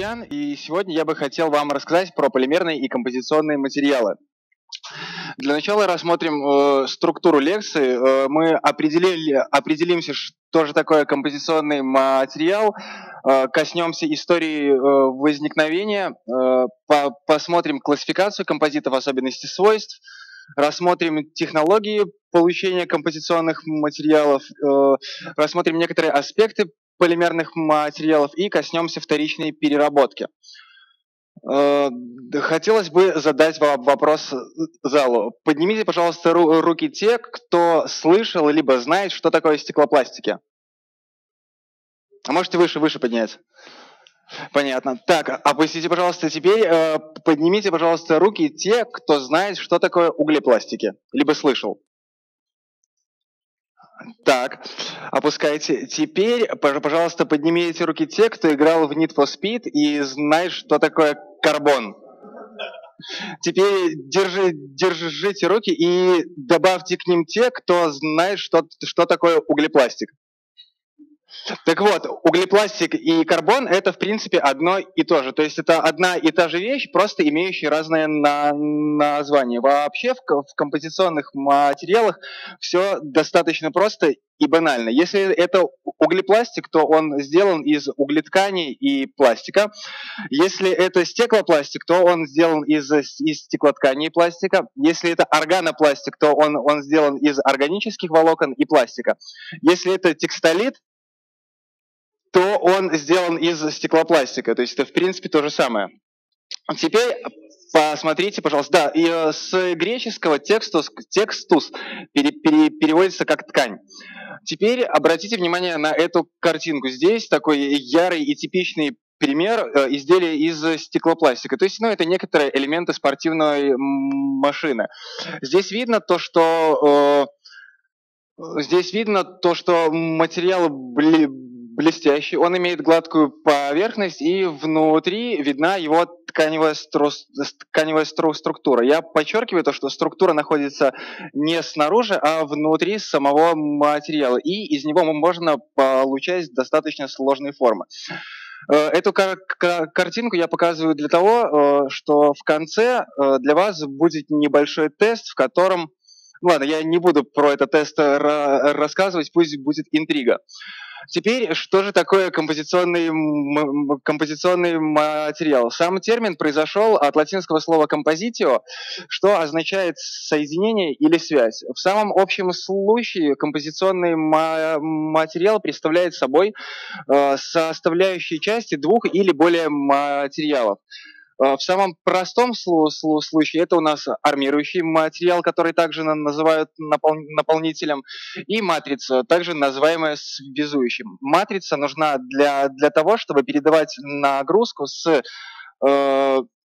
Ульян, и сегодня я бы хотел вам рассказать про полимерные и композиционные материалы. Для начала рассмотрим структуру лекции. Мы определимся, что же такое композиционный материал, коснемся истории возникновения, посмотрим классификацию композитов, особенности свойств, рассмотрим технологии получения композиционных материалов, рассмотрим некоторые аспекты полимерных материалов и коснемся вторичной переработки. Хотелось бы задать вам вопрос залу. Поднимите, пожалуйста, руки те, кто слышал либо знает, что такое стеклопластики. А можете выше поднять? Понятно. Так, опустите, пожалуйста, теперь поднимите, пожалуйста, руки те, кто знает, что такое углепластики, либо слышал. Так, опускайте. Теперь, пожалуйста, поднимите руки те, кто играл в Need for Speed и знает, что такое карбон. Теперь держите руки и добавьте к ним те, кто знает, что такое углепластик. Так вот, углепластик и карбон — это, в принципе, одно и то же. То есть это одна и та же вещь, просто имеющая разное название. Вообще в композиционных материалах все достаточно просто и банально. Если это углепластик, то он сделан из углетканей и пластика. Если это стеклопластик, то он сделан из стеклотканей и пластика. Если это органопластик, то он сделан из органических волокон и пластика. Если это текстолит, то он сделан из стеклопластика. То есть это, в принципе, то же самое. Теперь посмотрите, пожалуйста. Да, и с греческого «текстус» переводится как «ткань». Теперь обратите внимание на эту картинку. Здесь такой ярый и типичный пример изделия из стеклопластика. То есть, это некоторые элементы спортивной машины. Здесь видно то, что материалы блестящий, он имеет гладкую поверхность, и внутри видна его тканевая структура. Я подчеркиваю то, что структура находится не снаружи, а внутри самого материала, и из него можно получать достаточно сложные формы. Эту картинку я показываю для того, что в конце для вас будет небольшой тест, в котором... Ладно, я не буду про этот тест рассказывать, пусть будет интрига. Теперь, что же такое композиционный материал? Сам термин произошел от латинского слова «композитио», что означает «соединение» или «связь». В самом общем случае композиционный материал представляет собой составляющие части двух или более материалов. В самом простом случае это у нас армирующий материал, который также называют наполнителем, и матрица, также называемая связующим. Матрица нужна для того, чтобы передавать нагрузку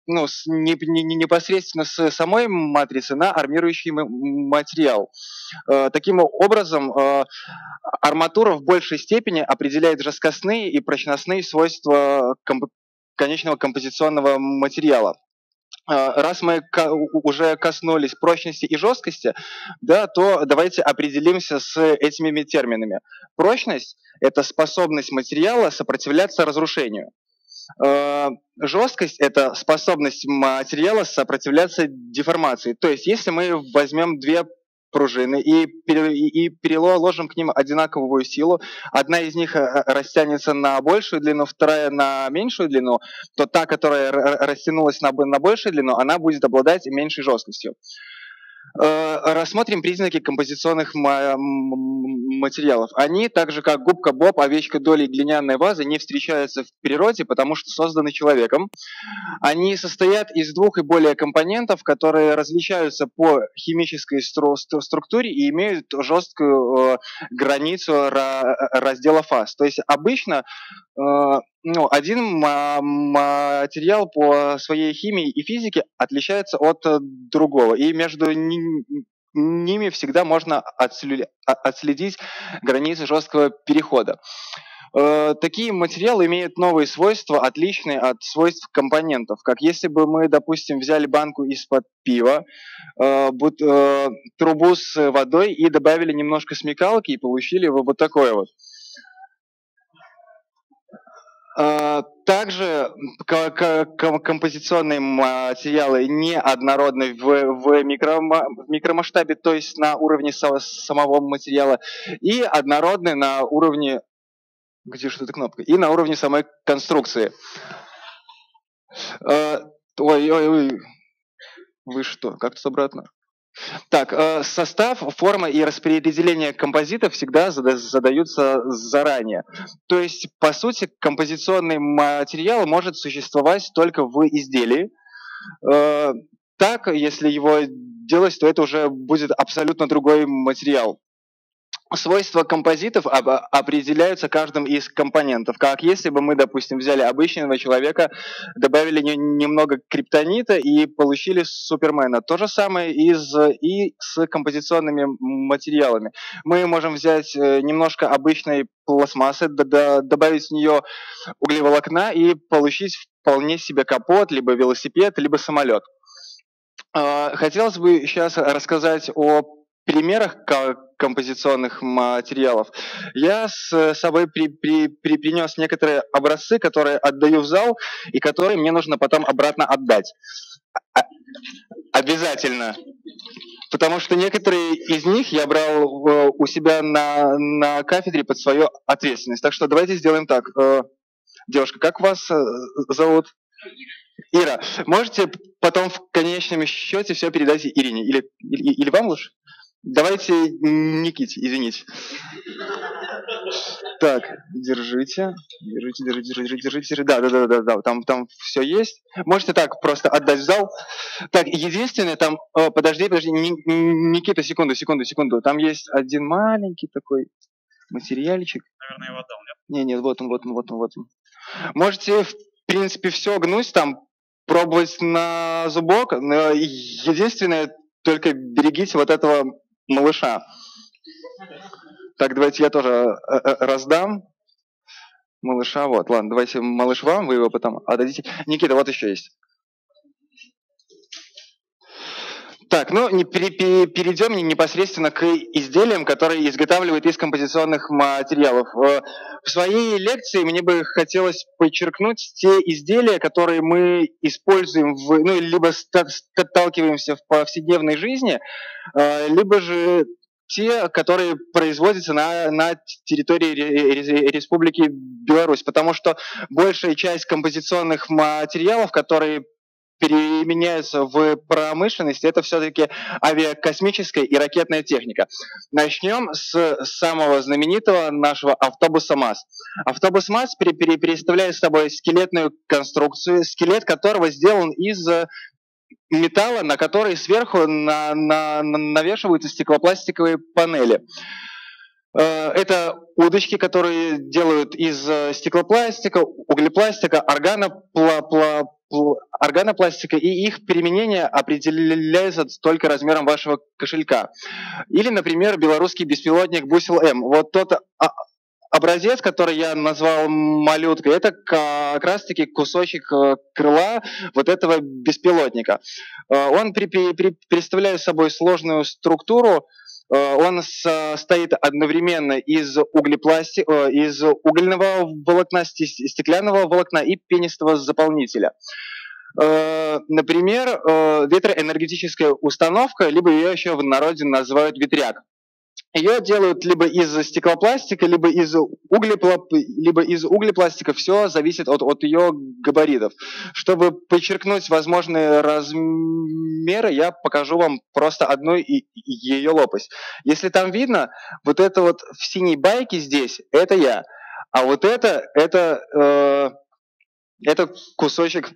непосредственно с самой матрицы на армирующий материал. Таким образом, арматура в большей степени определяет жесткостные и прочностные свойства конечного композиционного материала. Раз мы уже коснулись прочности и жесткости, да, то давайте определимся с этими терминами. Прочность – это способность материала сопротивляться разрушению. Жесткость – это способность материала сопротивляться деформации. То есть если мы возьмем две пружины и переложим к ним одинаковую силу, одна из них растянется на большую длину, вторая на меньшую длину, то та, которая растянулась на большую длину, она будет обладать меньшей жесткостью. Рассмотрим признаки композиционных материалов. Они, так же как губка Боб, овечка Долли и глиняная ваза, не встречаются в природе, потому что созданы человеком. Они состоят из двух и более компонентов, которые различаются по химической структуре и имеют жесткую границу раздела фаз. То есть обычно один материал по своей химии и физике отличается от другого, и между ними всегда можно отследить границы жесткого перехода. Такие материалы имеют новые свойства, отличные от свойств компонентов. Как если бы мы, допустим, взяли банку из-под пива, трубу с водой и добавили немножко смекалки, и получили вот такое вот. Также композиционные материалы неоднородны в микромасштабе, то есть на уровне самого материала, и однородны на уровне... Где же эта кнопка? И на уровне самой конструкции. Ой-ой-ой. Вы что? Как-то обратно. Так, состав, форма и распределение композитов всегда задаются заранее. То есть, по сути, композиционный материал может существовать только в изделии. Так, если его делать, то это уже будет абсолютно другой материал. Свойства композитов определяются каждым из компонентов. Как если бы мы, допустим, взяли обычного человека, добавили немного криптонита и получили Супермена. То же самое и с композиционными материалами. Мы можем взять немножко обычной пластмассы, добавить в нее углеволокна и получить вполне себе капот, либо велосипед, либо самолет. Хотелось бы сейчас рассказать о примерах композиционных материалов. Я с собой принес некоторые образцы, которые отдаю в зал, и которые мне нужно потом обратно отдать. Обязательно. Потому что некоторые из них я брал у себя на кафедре под свою ответственность. Так что давайте сделаем так. Девушка, как вас зовут? Ира. Можете потом в конечном счете все передать Ирине? Или вам лучше? Давайте Никите, извините. Так, держите. Держите. Да. Там все есть. Можете так просто отдать в зал. Так, единственное, там. О, подожди, Никита, секунду. Там есть один маленький такой материальчик. Наверное, его отдал, нет? Нет, вот он. Можете, в принципе, все гнуть, там, пробовать на зубок. Но единственное, только берегите вот этого малыша. Так, давайте я тоже раздам малыша. Вот, ладно, давайте малыш вам, вы его потом отдадите. Никита, вот еще есть. Так, ну, перейдем непосредственно к изделиям, которые изготавливают из композиционных материалов. В своей лекции мне бы хотелось подчеркнуть те изделия, которые мы используем, либо сталкиваемся в повседневной жизни, либо же те, которые производятся на территории Республики Беларусь, потому что большая часть композиционных материалов, которые применяются в промышленности, это все-таки авиакосмическая и ракетная техника. Начнем с самого знаменитого нашего автобуса МАЗ. Автобус МАЗ представляет собой скелетную конструкцию, скелет которого сделан из металла, на который сверху навешиваются стеклопластиковые панели. Это удочки, которые делают из стеклопластика, углепластика, органопластика, и их применение определяется только размером вашего кошелька. Или, например, белорусский беспилотник Бусел-М. Вот тот образец, который я назвал малюткой, это как раз-таки кусочек крыла вот этого беспилотника. Он представляет собой сложную структуру. Он состоит одновременно из угольного волокна, стеклянного волокна и пенистого заполнителя. Например, ветроэнергетическая установка, либо ее еще в народе называют ветряк. Ее делают либо из стеклопластика, либо из углепластика. Все зависит от ее габаритов. Чтобы подчеркнуть возможные размеры, я покажу вам просто одну ее лопасть. Если там видно, вот это вот в синей байке здесь, это я. А вот это кусочек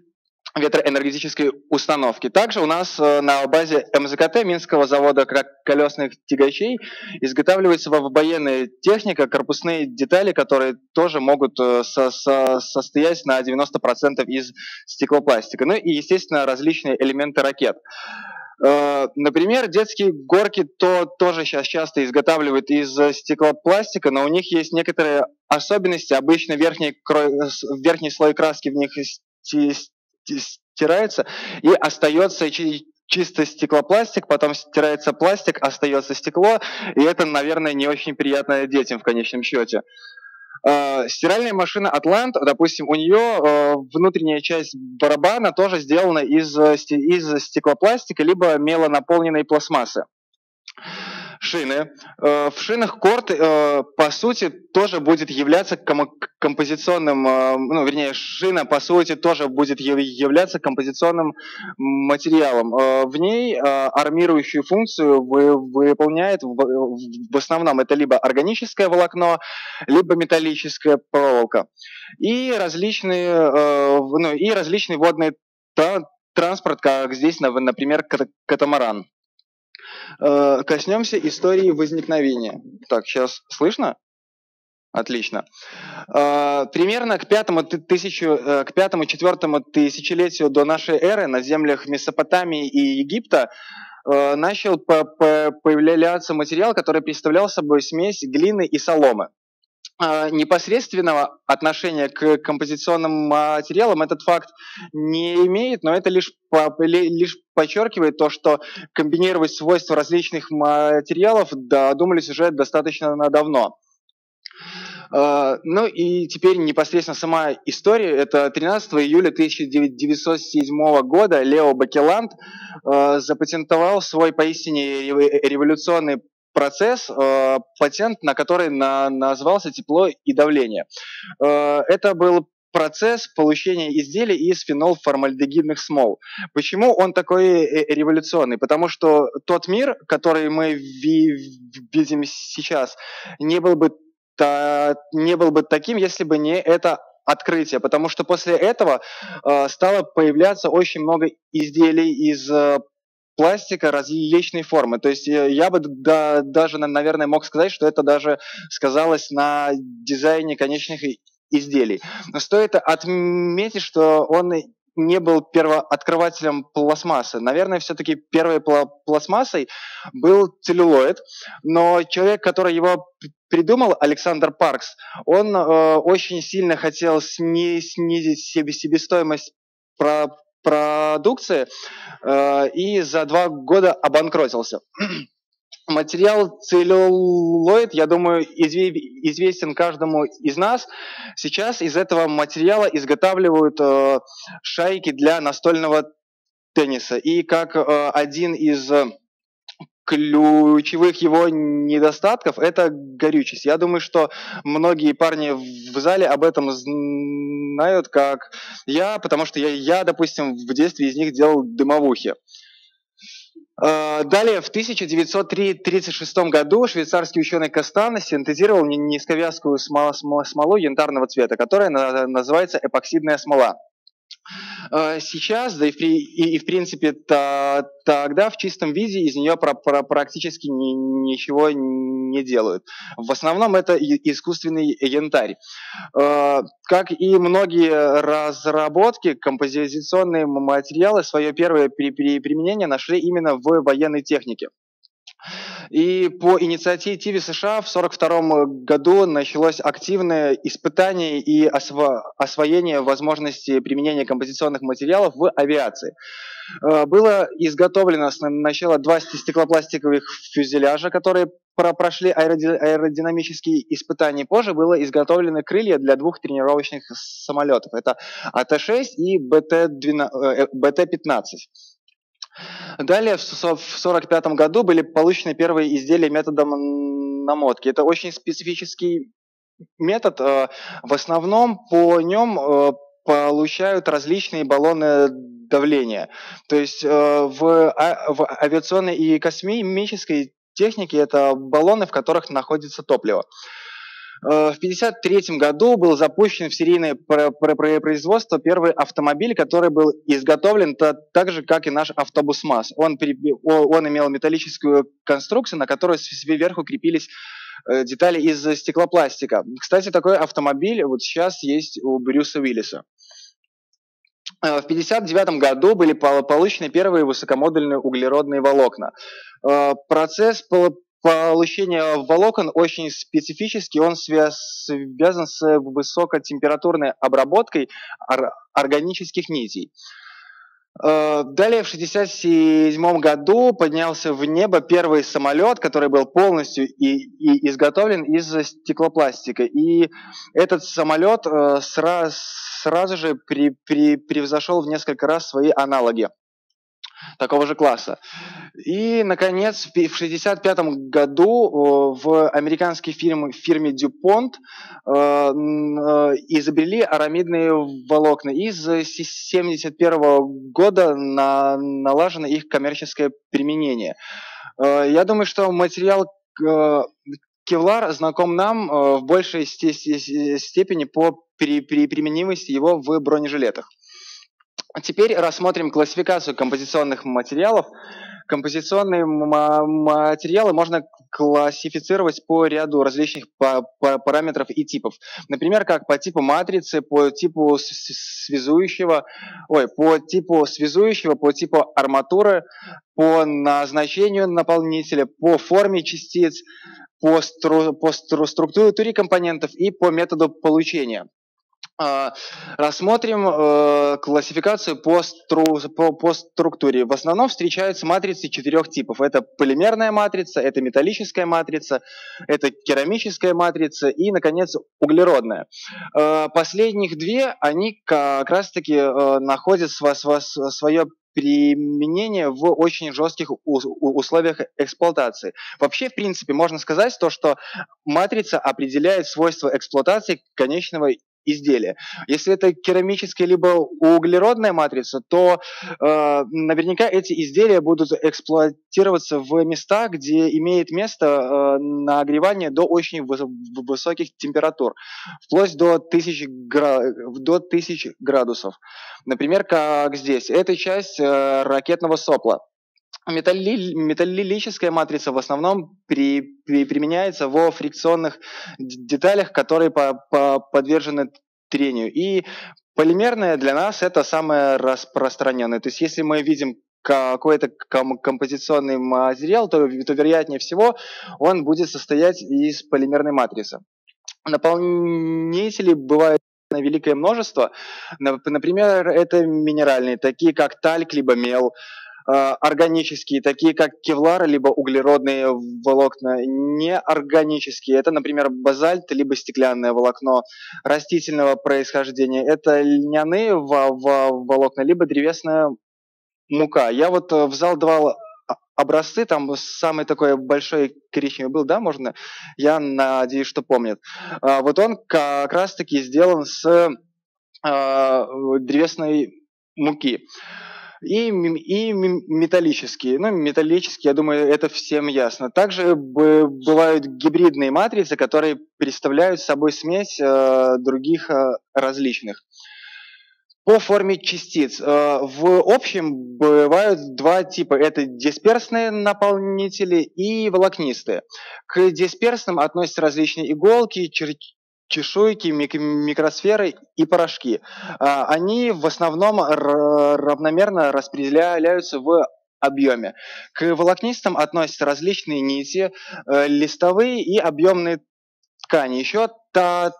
ветроэнергетической установки. Также у нас на базе МЗКТ Минского завода колесных тягачей изготавливается военная техника, корпусные детали, которые тоже могут состоять на 90% из стеклопластика. Ну и, естественно, различные элементы ракет. Например, детские горки тоже сейчас часто изготавливают из стеклопластика, но у них есть некоторые особенности. Обычно верхний слой краски в них стирается и остается чисто стеклопластик, потом стирается пластик, остается стекло, и это, наверное, не очень приятно детям в конечном счете. Стиральная машина «Атлант», допустим, у нее внутренняя часть барабана тоже сделана из стеклопластика либо мелонаполненной пластмассы. Шины. В шинах корт, по сути, тоже будет являться композиционным, ну, вернее, шина, по сути, тоже будет являться композиционным материалом. В ней армирующую функцию выполняет в основном это либо органическое волокно, либо металлическая проволока. И различный водный транспорт, как здесь, например, катамаран. Коснемся истории возникновения. Так, сейчас слышно? Отлично. Примерно к 5-4 тысячелетию до нашей эры на землях Месопотамии и Египта начал появляться материал, который представлял собой смесь глины и соломы. Непосредственного отношения к композиционным материалам этот факт не имеет, но это лишь подчеркивает то, что комбинировать свойства различных материалов додумались уже достаточно давно. Ну и теперь непосредственно сама история. Это 13 июля 1907 года Лео Бакеланд запатентовал свой поистине революционный процесс, патент, на который назвался «Тепло и давление». Это был процесс получения изделий из фенолформальдегидных смол. Почему он такой революционный? Потому что тот мир, который мы видим сейчас, не был бы таким, если бы не это открытие, потому что после этого стало появляться очень много изделий из пластика различной формы. То есть я бы даже, наверное, мог сказать, что это даже сказалось на дизайне конечных изделий. Но стоит отметить, что он не был первооткрывателем пластмассы. Наверное, все-таки первой пластмассой был целлюлоид, но человек, который его придумал, Александр Паркс, он очень сильно хотел снизить себестоимость продукции и за 2 года обанкротился. Материал целлюлоид, я думаю, известен каждому из нас. Сейчас из этого материала изготавливают шайки для настольного тенниса. И как один из ключевых его недостатков – это горючесть. Я думаю, что многие парни в зале об этом знают, как я, потому что я, допустим, в детстве из них делал дымовухи. Далее, в 1936 году швейцарский ученый Кастан синтезировал низковязкую смолу янтарного цвета, которая называется эпоксидная смола. Сейчас, да и в принципе тогда в чистом виде из нее практически ничего не делают. В основном это искусственный янтарь. Как и многие разработки, композиционные материалы свое первое применение нашли именно в военной технике. И по инициативе США в 1942 году началось активное испытание и освоение возможности применения композиционных материалов в авиации. Было изготовлено сначала 2 стеклопластиковых фюзеляжа, которые прошли аэродинамические испытания. Позже было изготовлено крылья для 2 тренировочных самолетов. Это АТ-6 и БТ-15. Далее, в 1945 году были получены первые изделия методом намотки. Это очень специфический метод. В основном по нем получают различные баллоны давления. То есть в авиационной и космической технике это баллоны, в которых находится топливо. В 1953 году был запущен в серийное производство первый автомобиль, который был изготовлен так же, как и наш автобус МАЗ. Он имел металлическую конструкцию, на которую сверху крепились детали из стеклопластика. Кстати, такой автомобиль вот сейчас есть у Брюса Уиллиса. В 1959 году были получены первые высокомодульные углеродные волокна. Процесс получение волокон очень специфический, он связан с высокотемпературной обработкой органических нитей. Далее в 1967 году поднялся в небо первый самолет, который был полностью и изготовлен из стеклопластика. И этот самолет сразу же превзошел в несколько раз свои аналоги такого же класса. И, наконец, в 1965 году в американской фирме «Дюпонт» изобрели арамидные волокна. И с 1971 года налажено их коммерческое применение. Я думаю, что материал «Кевлар» знаком нам в большей степени по применимости его в бронежилетах. Теперь рассмотрим классификацию композиционных материалов. Композиционные материалы можно классифицировать по ряду различных параметров и типов. Например, как по типу матрицы, по типу связующего, по типу арматуры, по назначению наполнителя, по форме частиц, по структуре компонентов и по методу получения. Рассмотрим классификацию по структуре. В основном встречаются матрицы 4 типов. Это полимерная матрица, это металлическая матрица, это керамическая матрица и, наконец, углеродная. Последних две, они как раз-таки находят свое применение в очень жестких условиях эксплуатации. Вообще, в принципе, можно сказать то, что матрица определяет свойства эксплуатации конечного изделия. Если это керамическая либо углеродная матрица, то наверняка эти изделия будут эксплуатироваться в местах, где имеет место нагревание до очень высоких температур, вплоть до 1000 градусов. Например, как здесь. Это часть ракетного сопла. Металлическая матрица в основном применяется во фрикционных деталях, которые подвержены трению. И полимерная для нас это самое распространенное. То есть если мы видим какой-то композиционный материал, то вероятнее всего он будет состоять из полимерной матрицы. Наполнители бывают великое множество. Например, это минеральные, такие как тальк либо мел, органические, такие как кевлар, либо углеродные волокна, неорганические, это, например, базальт, либо стеклянное волокно растительного происхождения, это льняные волокна, либо древесная мука. Я вот взял два образцы, там самый такой большой коричневый был, да, можно? Я надеюсь, что помнят. Вот он как раз-таки сделан с древесной муки. И металлические. Ну, металлические, я думаю, это всем ясно. Также бывают гибридные матрицы, которые представляют собой смесь других различных. По форме частиц. В общем, бывают два типа. Это дисперсные наполнители и волокнистые. К дисперсным относятся различные иголки, чешуйки, микросферы и порошки. Они в основном равномерно распределяются в объеме. К волокнистым относятся различные нити, листовые и объемные ткани. Еще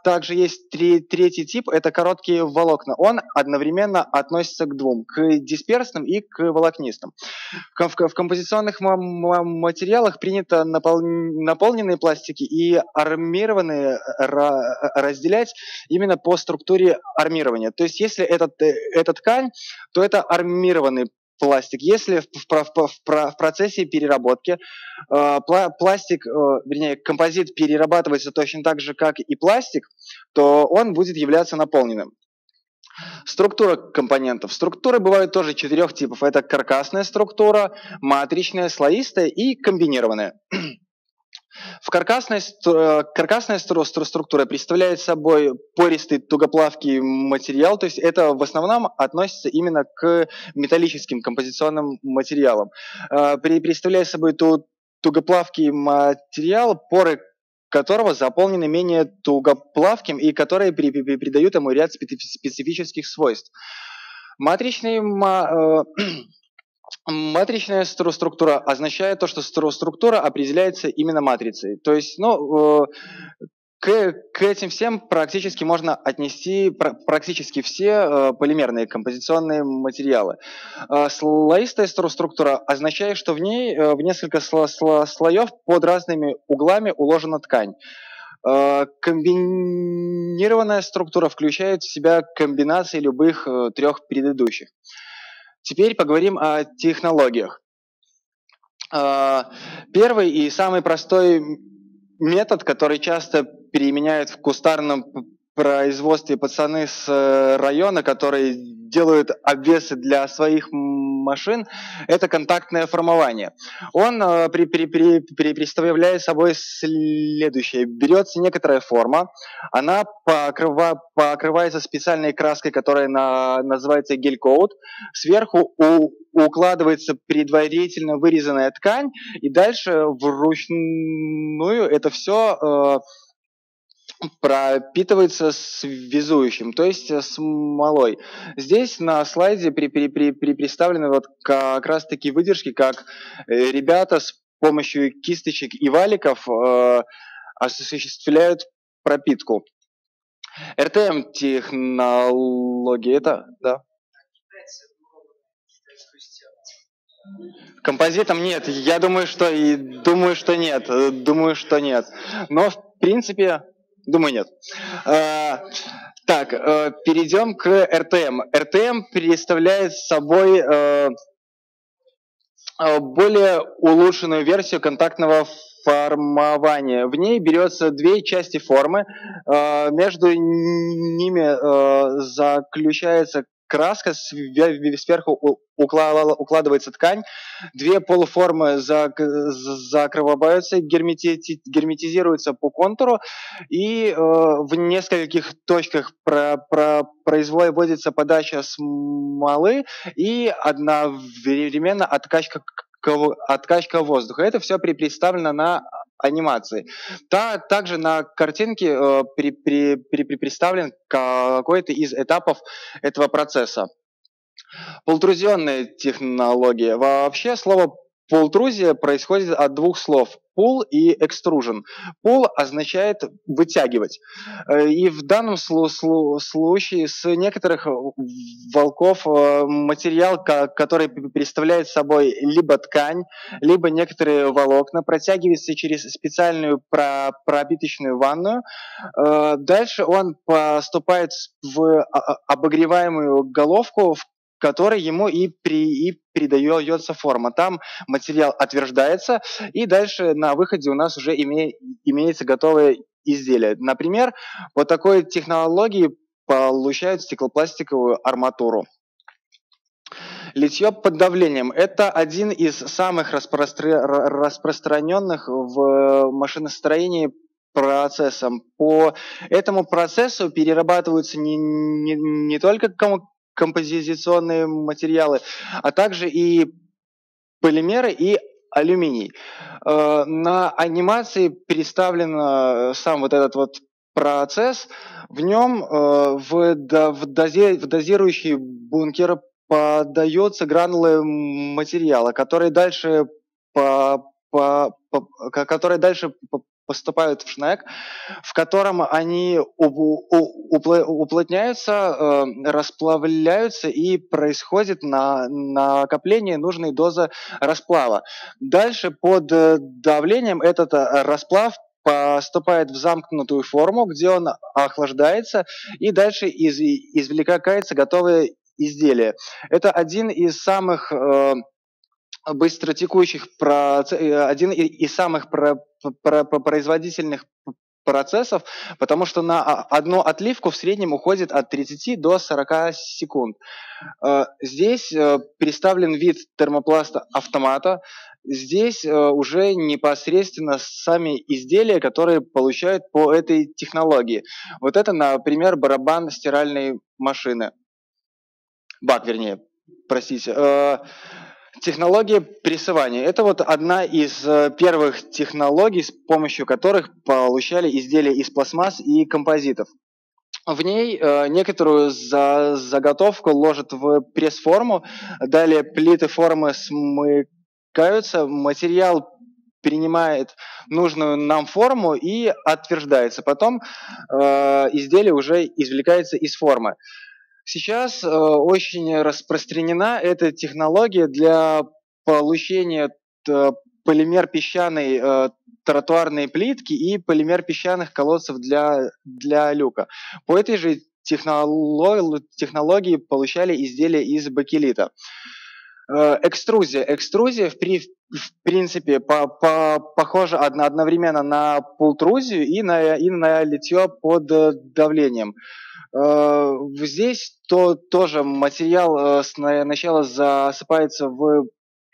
также есть третий тип, это короткие волокна. Он одновременно относится к двум, к дисперсным и к волокнистым. В композиционных материалах принято наполненные пластики и армированные разделять именно по структуре армирования. То есть если это ткань, то это армированный пластик. Если в процессе переработки композит перерабатывается точно так же, как и пластик, то он будет являться наполненным. Структура компонентов. Структуры бывают тоже 4 типов. Это каркасная структура, матричная, слоистая и комбинированная. В каркасная структура представляет собой пористый тугоплавкий материал, то есть это в основном относится именно к металлическим композиционным материалам. Представляет собой тугоплавкий материал, поры которого заполнены менее тугоплавким и которые придают ему ряд специфических свойств. Матричная структура означает то, что структура определяется именно матрицей. То есть, К этим всем практически можно отнести практически все полимерные композиционные материалы. Слоистая структура означает, что в ней в несколько слоев под разными углами уложена ткань. Комбинированная структура включает в себя комбинации любых трех предыдущих. Теперь поговорим о технологиях. Первый и самый простой метод, который часто применяют в кустарном производстве пацаны с района, которые делают обвесы для своих машин, это контактное формование. Он представляет собой следующее. Берется некоторая форма, она покрывается специальной краской, которая называется гель-коут. Сверху укладывается предварительно вырезанная ткань, и дальше вручную это все пропитывается связующим, то есть смолой. Здесь на слайде представлены вот как раз-таки выдержки, как ребята с помощью кисточек и валиков осуществляют пропитку. РТМ-технология, это... Да. Композитом нет, я думаю, что и... Думаю, что нет. Но, в принципе... Думаю, нет. Так, перейдем к РТМ. РТМ представляет собой более улучшенную версию контактного формования. В ней берется две части формы, между ними заключается краска, сверху укладывается ткань, две полуформы закрываются, герметизируются по контуру, и в нескольких точках производится подача смолы и одновременно откачка воздуха. Это все представлено на анимации. Также на картинке представлен какой-то из этапов этого процесса. Пултрузионная технология. Вообще слово пултрузия происходит от двух слов pull и extrusion. Pull означает вытягивать. И в данном случае с некоторых волков материал, который представляет собой либо ткань, либо некоторые волокна, протягивается через специальную пропиточную ванную. Дальше он поступает в обогреваемую головку, в которой ему и придается форма. Там материал отверждается, и дальше на выходе у нас уже имеется готовое изделие. Например, по такой технологии получают стеклопластиковую арматуру. Литье под давлением – это один из самых распространенных в машиностроении процессов. По этому процессу перерабатываются не только композиционные материалы, а также и полимеры, и алюминий. На анимации представлен сам вот этот вот процесс. В нем в дозирующий бункер подаются гранулы материала, которые дальше поступают в шнек, в котором они уплотняются, расплавляются, и происходит накопление нужной дозы расплава. Дальше под давлением этот расплав поступает в замкнутую форму, где он охлаждается, и дальше извлекается готовое изделие. Это один из самых производительных процессов, потому что на одну отливку в среднем уходит от 30 до 40 секунд. Здесь представлен вид термопласта автомата. Здесь уже непосредственно сами изделия, которые получают по этой технологии. Вот это, например, барабан стиральной машины. Бак, вернее, простите. Технология прессования – это вот одна из первых технологий, с помощью которых получали изделия из пластмасс и композитов. В ней некоторую заготовку ложат в пресс-форму, далее плиты формы смыкаются, материал перенимает нужную нам форму и отверждается. Потом изделие уже извлекается из формы. Сейчас очень распространена эта технология для получения полимер песчаной тротуарной плитки и полимер песчаных колодцев для люка. По этой же технологии получали изделия из бакелита. Экструзия. Экструзия в принципе похожа одновременно на пультрузию и на литье под давлением. Здесь тоже материал сначала засыпается в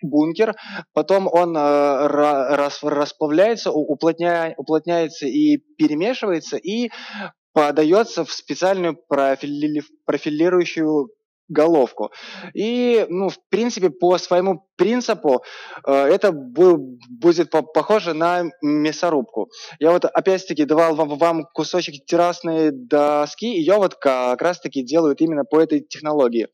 бункер, потом он расплавляется, уплотняется и перемешивается и подается в специальную профилирующую головку. И, в принципе, по своему принципу это будет похоже на мясорубку. Я вот опять-таки давал вам кусочек террасной доски, и ее вот как раз-таки делают именно по этой технологии.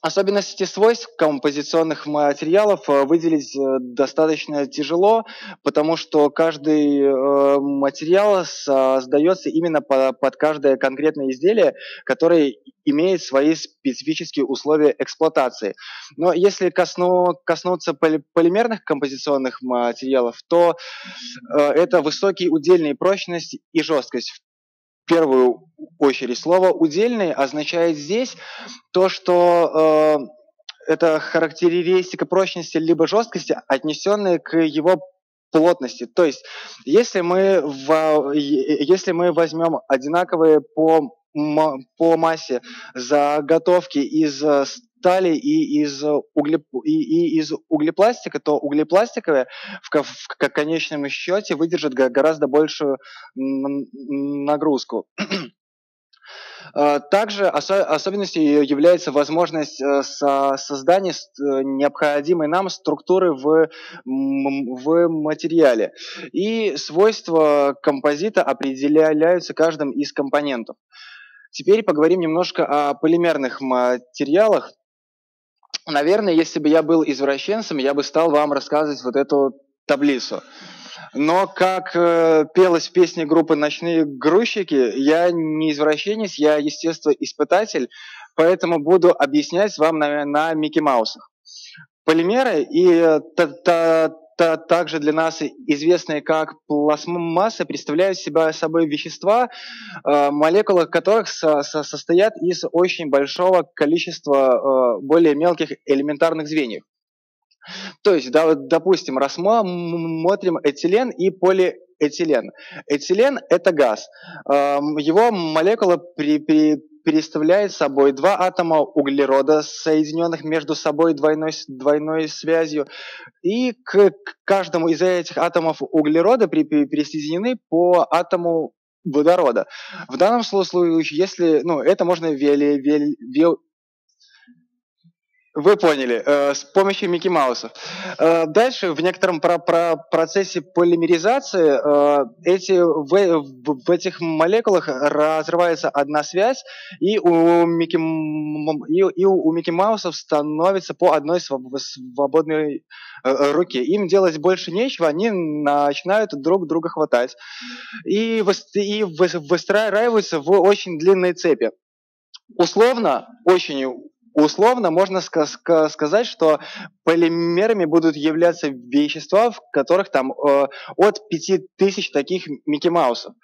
Особенности свойств композиционных материалов выделить достаточно тяжело, потому что каждый материал создается именно под каждое конкретное изделие, которое имеет свои специфические условия эксплуатации. Но если коснуться полимерных композиционных материалов, то это высокие удельные, прочность и жесткость. В первую очередь слово «удельный» означает здесь то, что это характеристика прочности либо жесткости, отнесенная к его плотности. То есть, если мы возьмем одинаковые по массе заготовки из стали и из углепластика, то углепластиковые в конечном счете выдержат гораздо большую нагрузку. Также особенностью является возможность создания необходимой нам структуры в материале. И свойства композита определяются каждым из компонентов. Теперь поговорим немножко о полимерных материалах. Наверное, если бы я был извращенцем, я бы стал вам рассказывать вот эту таблицу. Но как пелось в песне группы «Ночные грузчики», я не извращенец, я естествоиспытатель, поэтому буду объяснять вам на Микки Маусах. Полимеры и также для нас известные как пластмассы представляют собой вещества, молекулы которых состоят из очень большого количества более мелких элементарных звеньев. То есть, допустим, рассмотрим этилен и полиэтилен. Этилен – это газ. Его молекула представляет собой два атома углерода, соединенных между собой двойной связью. И к каждому из этих атомов углерода присоединены по атому водорода. В данном случае, если, это можно вы поняли, с помощью Микки Маусов. Дальше в некотором процессе полимеризации в этих молекулах разрывается одна связь, и у Микки Маусов становится по одной свободной руке. Им делать больше нечего, они начинают друг друга хватать и выстраиваются в очень длинной цепи. Условно можно сказать, что полимерами будут являться вещества, в которых там от 5000 таких Микки Маусов.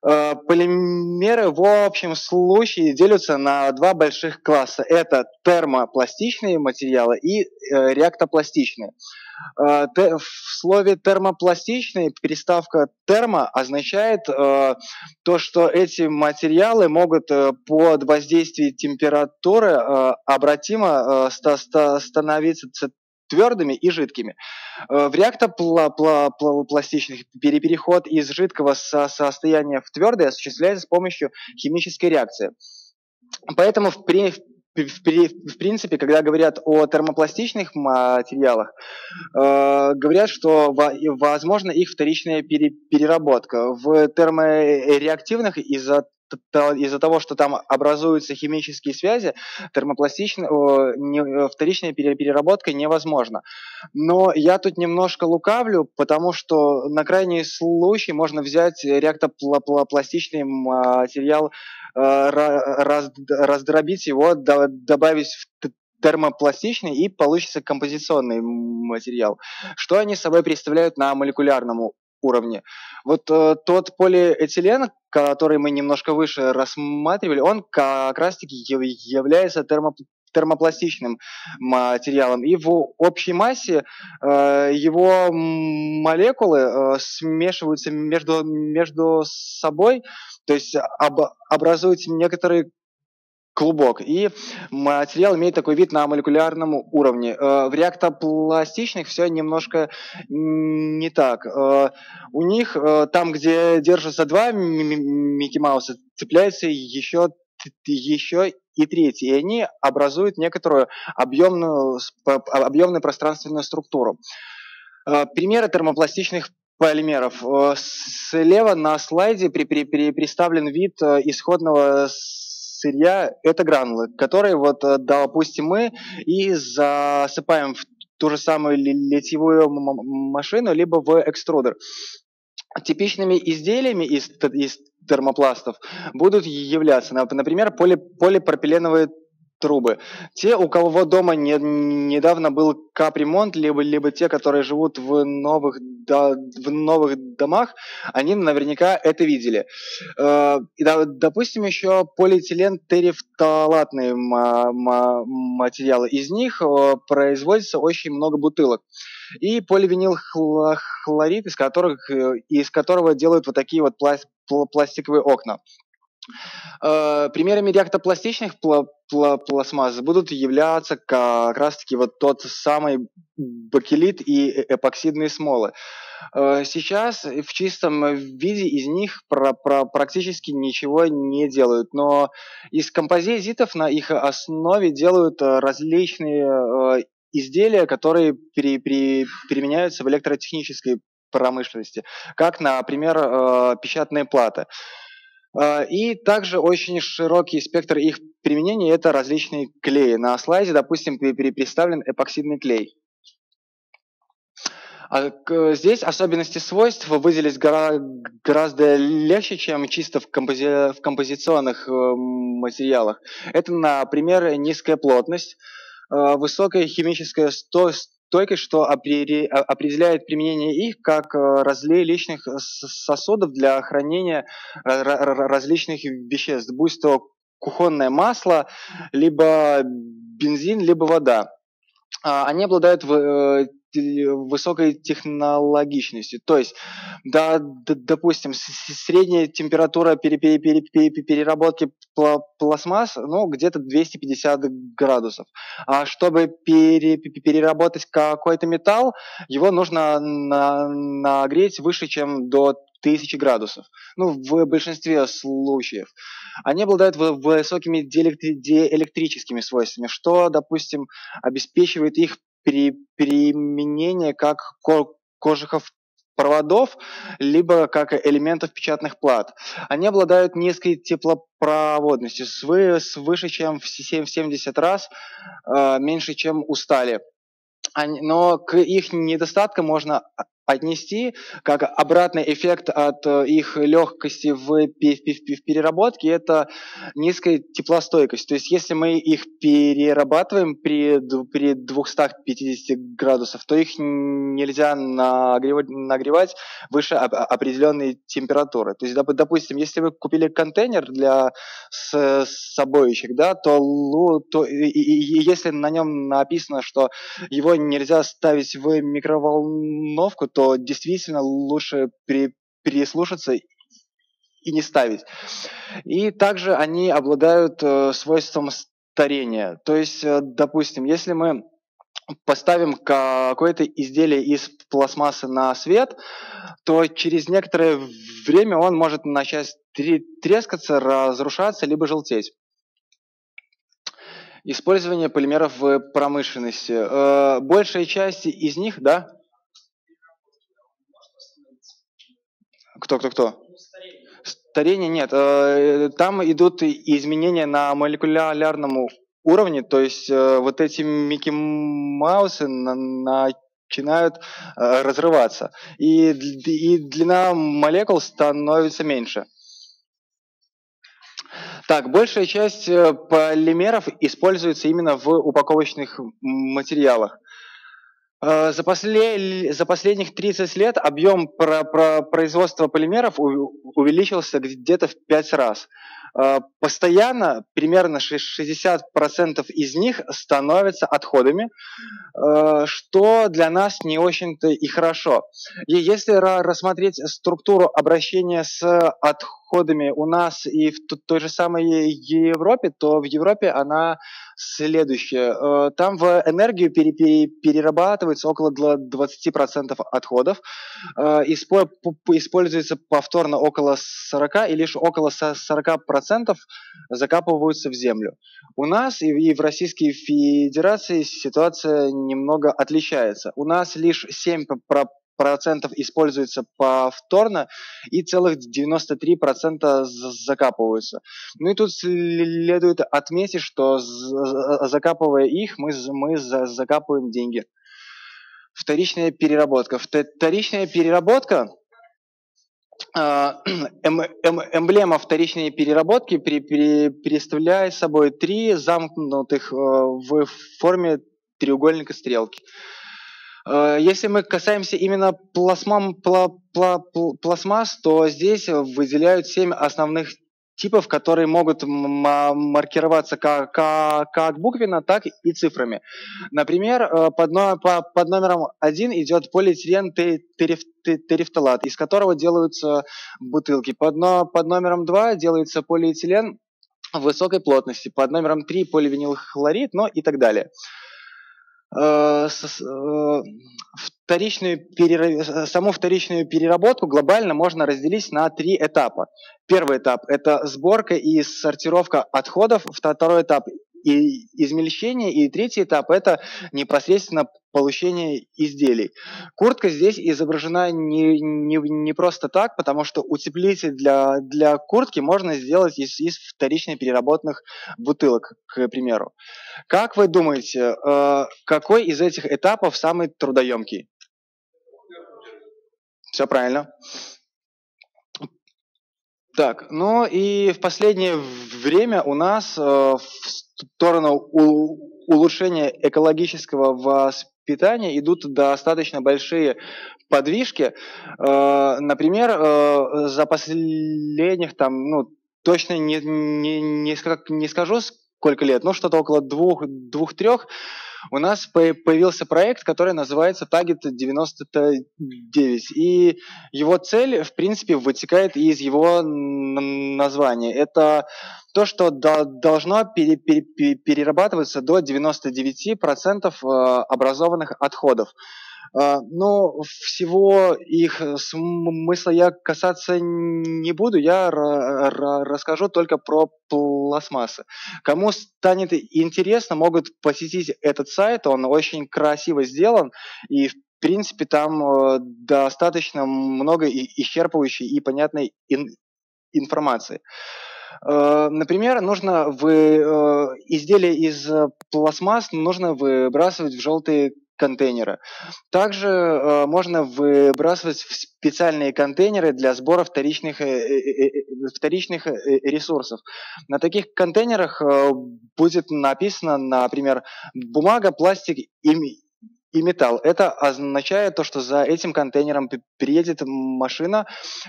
Полимеры в общем случае делятся на два больших класса. Это термопластичные материалы и реактопластичные. В слове термопластичные приставка термо означает то, что эти материалы могут под воздействием температуры обратимо становиться твердыми и жидкими. В реактопластичных переход из жидкого состояния в твердое осуществляется с помощью химической реакции. Поэтому в принципе, когда говорят о термопластичных материалах, говорят, что возможно их вторичная переработка. В термореактивных из-за из-за того, что там образуются химические связи, вторичная переработка невозможна. Но я тут немножко лукавлю, потому что на крайний случай можно взять реактопластичный материал, раздробить его, добавить в термопластичный, и получится композиционный материал. Что они собой представляют на молекулярном уровне? Вот тот полиэтилен, который мы немножко выше рассматривали, он как раз-таки является термопластичным материалом. И в общей массе его молекулы смешиваются между собой, то есть образуются некоторые клубок. И материал имеет такой вид на молекулярном уровне. В реактопластичных все немножко не так. У них там, где держатся два Микки Мауса, цепляется еще и третий. И они образуют некоторую объемную пространственную структуру. Примеры термопластичных полимеров. Слева на слайде представлен вид исходного сырья – это гранулы, которые, вот, допустим, мы и засыпаем в ту же самую литьевую машину, либо в экструдер. Типичными изделиями из термопластов будут являться, например, полипропиленовые трубы. Те, у кого дома недавно был капремонт, либо те, которые живут в новых домах, они наверняка это видели. Допустим, еще полиэтилен-терифталатные материалы. Из них производится очень много бутылок. И поливинилхлорид, из которого делают вот такие вот пластиковые окна. Примерами реактопластичных пластмасс будут являться как раз-таки вот тот самый бакелит и эпоксидные смолы. Сейчас в чистом виде из них практически ничего не делают, но из композитов на их основе делают различные изделия, которые применяются в электротехнической промышленности, как, например, печатные платы. И также очень широкий спектр их применения – это различные клеи. На слайде, допустим, представлен эпоксидный клей. Здесь особенности свойств выделить гораздо легче, чем чисто в композиционных материалах. Это, например, низкая плотность, высокая химическая стойкость, что определяет применение их как различных сосудов для хранения различных веществ, будь то кухонное масло, либо бензин, либо вода. Они обладают высокой технологичностью. То есть, допустим, средняя температура переработки пластмасс, ну, где-то 250 градусов. А чтобы переработать какой-то металл, его нужно нагреть выше, чем до 1000 градусов. Ну, в большинстве случаев. Они обладают высокими диэлектрическими свойствами, что, допустим, обеспечивает их применение как кожухов проводов, либо как элементов печатных плат. Они обладают низкой теплопроводностью, свыше чем в 70 раз меньше, чем у стали. Но к их недостаткам можно отнести как обратный эффект от их легкости в переработке – это низкая теплостойкость. То есть если мы их перерабатываем при 250 градусах, то их нельзя нагревать выше определенной температуры. То есть, допустим, если вы купили контейнер для собойщик, да, то и если на нем написано, что его нельзя ставить в микроволновку, то действительно лучше переслушаться и не ставить. И также они обладают свойством старения. То есть, допустим, если мы поставим какое-то изделие из пластмассы на свет, то через некоторое время он может начать трескаться, разрушаться, либо желтеть. Использование полимеров в промышленности. Большая часть из них, да? Кто? Старение нет. Там идут изменения на молекулярном уровне, то есть вот эти Микки Маусы начинают разрываться, и длина молекул становится меньше. Так, большая часть полимеров используется именно в упаковочных материалах. За последних 30 лет объем производства полимеров увеличился где-то в 5 раз. Постоянно примерно 60% из них становятся отходами, что для нас не очень-то и хорошо. И если рассмотреть структуру обращения с отходами у нас и в той же самой Европе, то в Европе она следующая. Там в энергию перерабатывается около 20% отходов, используется повторно около 40%, и лишь около 40% закапываются в землю. У нас и в Российской Федерации ситуация немного отличается. У нас лишь 7% используется повторно, и целых 93% закапываются. Ну и тут следует отметить, что закапывая их, мы закапываем деньги. Вторичная переработка. Вторичная переработка. Эмблема вторичной переработки представляет собой три замкнутых в форме треугольника стрелки. Если мы касаемся именно пластмасс, то здесь выделяют 7 основных типов, которые могут маркироваться как буквенно, так и цифрами. Например, под номером 1 идет полиэтилен терефталат, из которого делаются бутылки. Под номером 2 делается полиэтилен высокой плотности. Под номером 3 поливинилхлорид, ну и так далее. Саму вторичную переработку глобально можно разделить на 3 этапа. Первый этап – это сборка и сортировка отходов. Второй этап – измельчение. И третий этап – это непосредственно получение изделий. Куртка здесь изображена не просто так, потому что утеплитель для куртки можно сделать из вторично переработанных бутылок, к примеру. Как вы думаете, какой из этих этапов самый трудоемкий? Все правильно. Так, ну и в последнее время у нас в сторону улучшения экологического воспитания идут достаточно большие подвижки. Например, за последних, там, ну, точно не скажу, сколько лет, но что-то около 2-3, у нас появился проект, который называется Target 99. И его цель, в принципе, вытекает из его названия. Это то, что должно перерабатываться до 99% образованных отходов. Но всего их смысла я касаться не буду, я расскажу только про пластмассы. Кому станет интересно, могут посетить этот сайт, он очень красиво сделан, и в принципе там достаточно много исчерпывающей и понятной информации. Например, изделия из пластмасс нужно выбрасывать в желтые контейнеры. Также можно выбрасывать в специальные контейнеры для сбора вторичных ресурсов. На таких контейнерах будет написано, например, бумага, пластик и металл. Это означает то, что за этим контейнером приедет машина,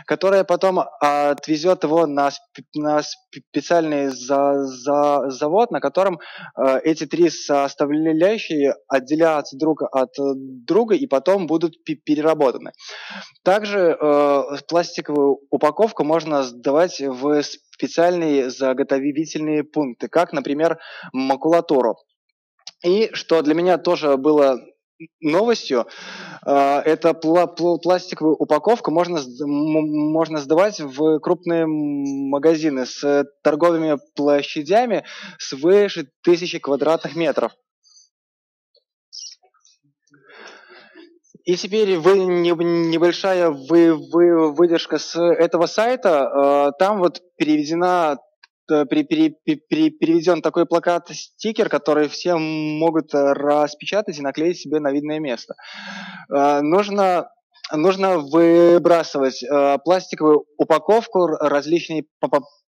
которая потом отвезет его на специальный завод, на котором эти три составляющие отделятся друг от друга и потом будут переработаны. Также пластиковую упаковку можно сдавать в специальные заготовительные пункты, как, например, макулатуру. И что для меня тоже было новостью, это пластиковую упаковку можно сдавать в крупные магазины с торговыми площадями свыше 1000 квадратных метров. И теперь небольшая выдержка с этого сайта. Там вот переведен такой плакат-стикер, который все могут распечатать и наклеить себе на видное место. Нужно выбрасывать пластиковую упаковку, различные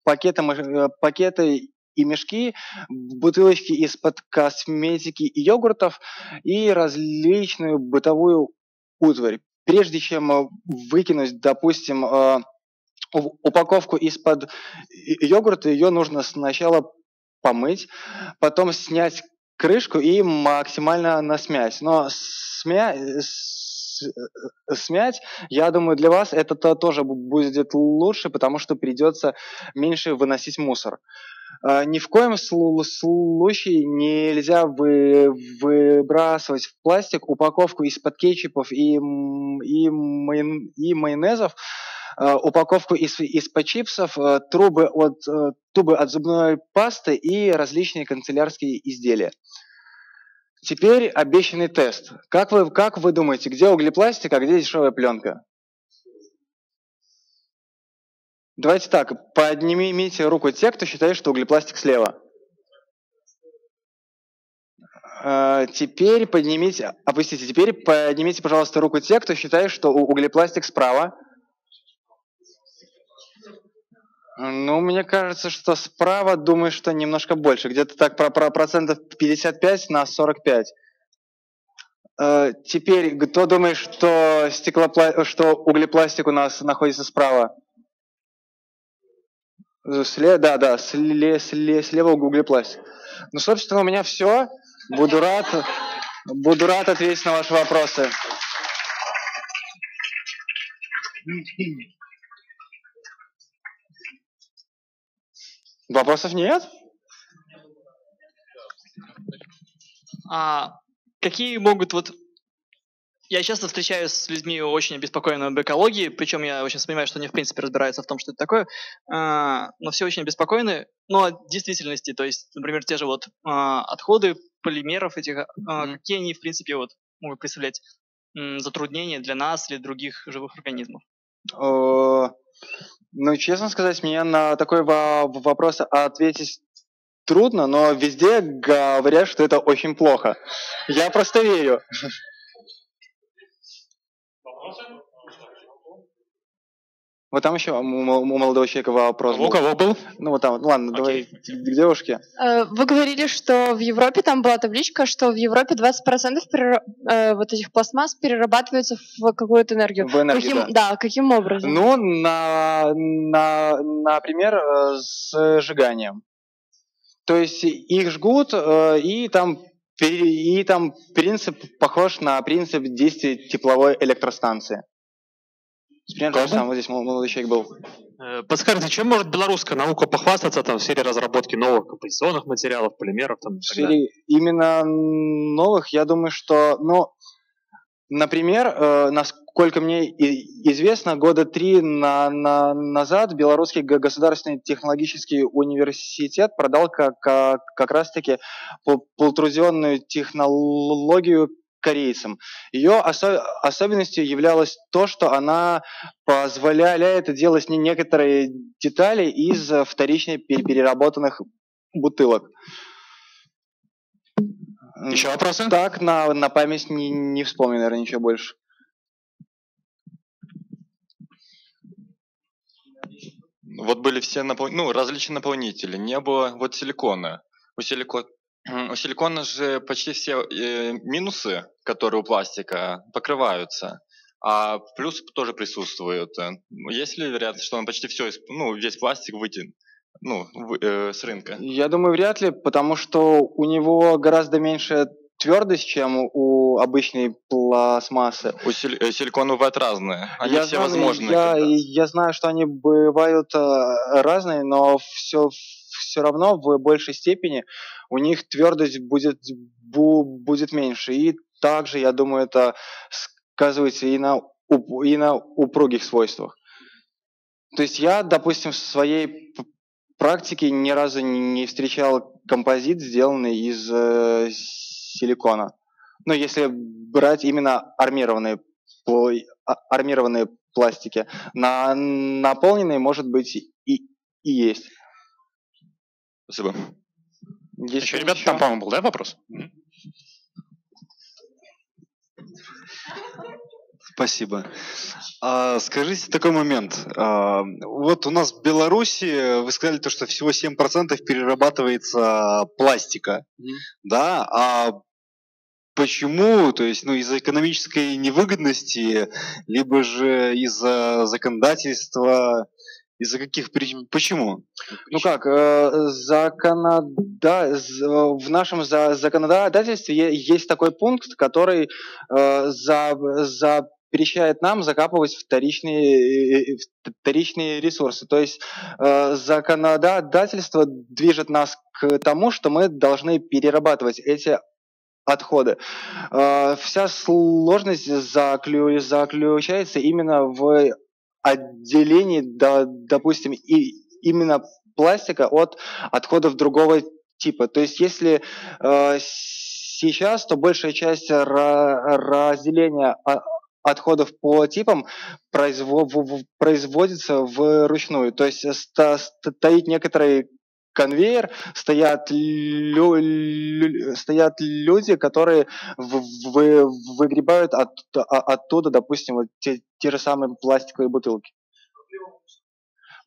пакеты и мешки, бутылочки из-под косметики и йогуртов и различную бытовую утварь. Прежде чем выкинуть, допустим, упаковку из-под йогурта, ее нужно сначала помыть, потом снять крышку и максимально насмять. Но смять, я думаю, для вас это тоже будет лучше, потому что придется меньше выносить мусор. Ни в коем случае нельзя выбрасывать в пластик упаковку из-под кетчупов и майонезов, упаковку из-под чипсов, трубы от зубной пасты и различные канцелярские изделия. Теперь обещанный тест. Как вы думаете, где углепластик, а где дешевая пленка? Давайте так, поднимите руку те, кто считает, что углепластик слева. Теперь поднимите, пожалуйста, руку те, кто считает, что углепластик справа. Ну, мне кажется, что справа, думаю, что немножко больше. Где-то так про процентов 55/45. Теперь, кто думает, что углепластик у нас находится справа? Слева углепластик. Ну, собственно, у меня все. Буду рад ответить на ваши вопросы. Вопросов нет? Какие могут вот... Я часто встречаюсь с людьми, очень обеспокоенными об экологии, причем я очень понимаю, что они в принципе разбираются в том, что это такое, но все очень обеспокоены, но от действительности, то есть, например, те же вот отходы полимеров этих, какие они в принципе вот могут представлять затруднения для нас или других живых организмов? Ну, честно сказать, мне на такой вопрос ответить трудно, но везде говорят, что это очень плохо. Я просто верю. Вот там еще у молодого человека вопрос. У кого был? Ну, вот там, ладно, давай к девушке. Вы говорили, что в Европе, там была табличка, что в Европе 20% вот этих пластмасс перерабатываются в какую-то энергию. В энергию, каким образом? Ну, например, сжиганием. То есть их жгут, и там принцип похож на принцип действия тепловой электростанции. Примерно то же самое, вот здесь молодой человек был. Подскажите, чем может белорусская наука похвастаться там, в сфере разработки новых композиционных материалов, полимеров? Там, именно новых, я думаю, что... Ну, например, насколько мне известно, года 3 назад Белорусский государственный технологический университет продал как раз-таки полуторазионную технологию корейцам. Ее особенностью являлось то, что она позволяет делать некоторые детали из вторично переработанных бутылок. Еще вопросы? Так, на память не вспомню, наверное, ничего больше. Вот были все различные наполнители. Не было вот силикона. У силикона же почти все минусы, которые у пластика, покрываются, а плюс тоже присутствуют. Есть ли вероятность, что он почти все, весь пластик вытянет с рынка? Я думаю, вряд ли, потому что у него гораздо меньше твердость, чем у обычной пластмассы. У силикона бывают разные, они все возможные. Я знаю, что они бывают разные, но все равно в большей степени у них твердость будет меньше. И также, я думаю, это сказывается и на упругих свойствах. То есть я, допустим, в своей практике ни разу не встречал композит, сделанный из силикона. Ну, если брать именно армированные пластики, на наполненные, может быть, и есть. Спасибо. Еще, ребята, там, по-моему, был, да, вопрос? Спасибо. Скажите такой момент. Вот у нас в Беларуси, вы сказали, то, что всего 7% перерабатывается пластика. Да? А почему? То есть, ну, из-за экономической невыгодности, либо же из-за законодательства... Из-за каких причин? Почему? Ну как, в нашем законодательстве есть такой пункт, который запрещает нам закапывать вторичные ресурсы. То есть законодательство движет нас к тому, что мы должны перерабатывать эти отходы. Вся сложность заключается именно в отделении, допустим, именно пластика от отходов другого типа. То есть если сейчас, то большая часть разделения отходов по типам производится вручную. То есть стоит некоторый конвейер, стоят люди, которые выгребают оттуда, допустим, вот те же самые пластиковые бутылки.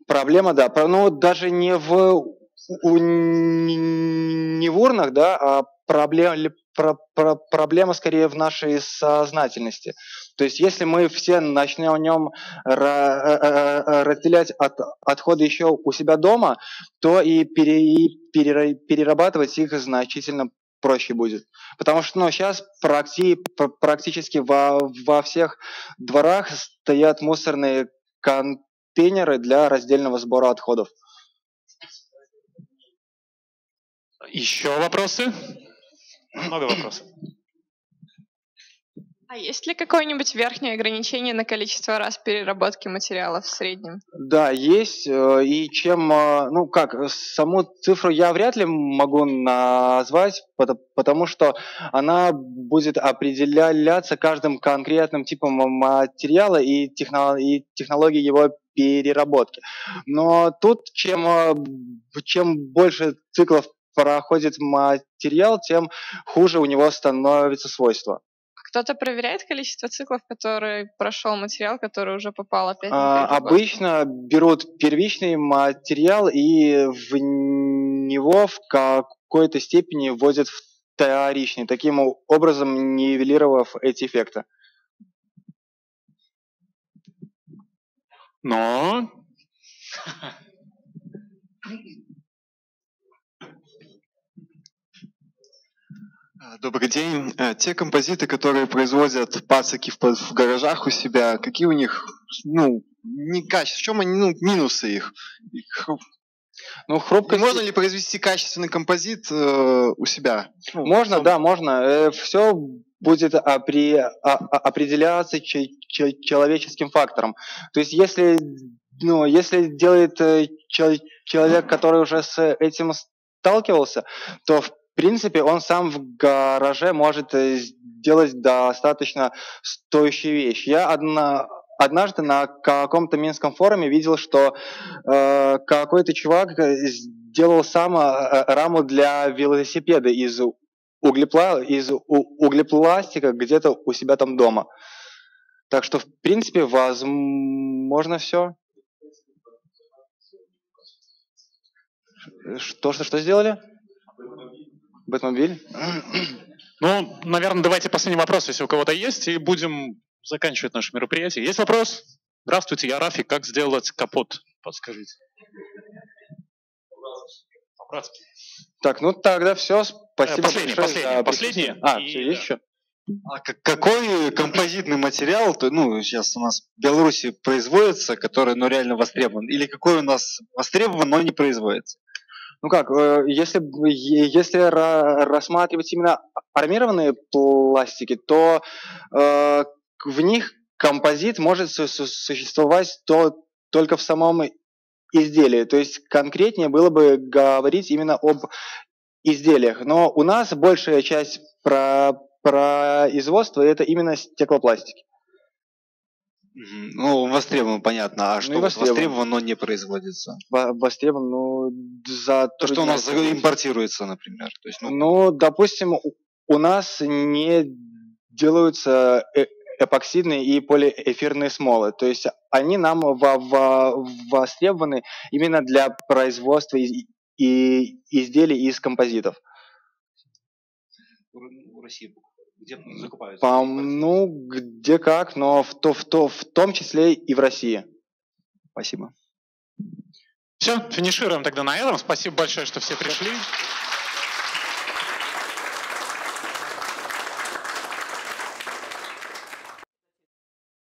Проблема, да. Ну, даже не в урнах, да, а проблема скорее в нашей сознательности. То есть если мы все начнем разделять отходы еще у себя дома, то и перерабатывать их значительно проще будет. Потому что, ну, сейчас практически во всех дворах стоят мусорные контейнеры для раздельного сбора отходов. Еще вопросы? Много вопросов. А есть ли какое-нибудь верхнее ограничение на количество раз переработки материалов в среднем? Да, есть. И чем... Ну как, саму цифру я вряд ли могу назвать, потому что она будет определяться каждым конкретным типом материала и технологией его переработки. Но тут чем больше циклов проходит материал, тем хуже у него становятся свойства. Кто-то проверяет количество циклов, которые прошел материал, который уже попал опять? Обычно берут первичный материал и в него в какой-то степени вводят вторичный, таким образом нивелировав эти эффекты. Но... Добрый день. Те композиты, которые производят пацаки в гаражах у себя, какие у них, ну, некачественные, в чем они, ну, минусы их? Ну, хрупкость... Можно ли произвести качественный композит у себя? Можно, да, можно. Все будет определяться человеческим фактором. То есть если, ну, если делает человек, который уже с этим сталкивался, то в принципе, он сам в гараже может сделать достаточно стоящие вещи. Я однажды на каком-то минском форуме видел, что какой-то чувак сделал сам раму для велосипеда из углепластика где-то у себя там дома. Так что, в принципе, возможно все. Что сделали? Бэтмобиль? Ну, наверное, давайте последний вопрос, если у кого-то есть, и будем заканчивать наше мероприятие. Есть вопрос? Здравствуйте, я Рафик. Как сделать капот? Подскажите. Так, ну тогда все. Спасибо. Последний. Есть еще? А какой композитный материал, ну, сейчас у нас в Беларуси производится, который, ну, реально востребован? Или какой у нас востребован, но не производится? Ну как, если рассматривать именно армированные пластики, то в них композит может существовать только в самом изделии. То есть конкретнее было бы говорить именно об изделиях. Но у нас большая часть производство, это именно стеклопластики. Ну, востребовано, понятно. А что ну, востребовано, но не производится? Востребовано, ну, за... То, что у нас импортируется, например. То есть, ну... ну, допустим, у нас не делаются эпоксидные и полиэфирные смолы. То есть они нам востребованы именно для производства и изделий из композитов. В России где закупаются? Ну, где как, но в том числе и в России. Спасибо. Все, финишируем тогда на этом. Спасибо большое, что все пришли.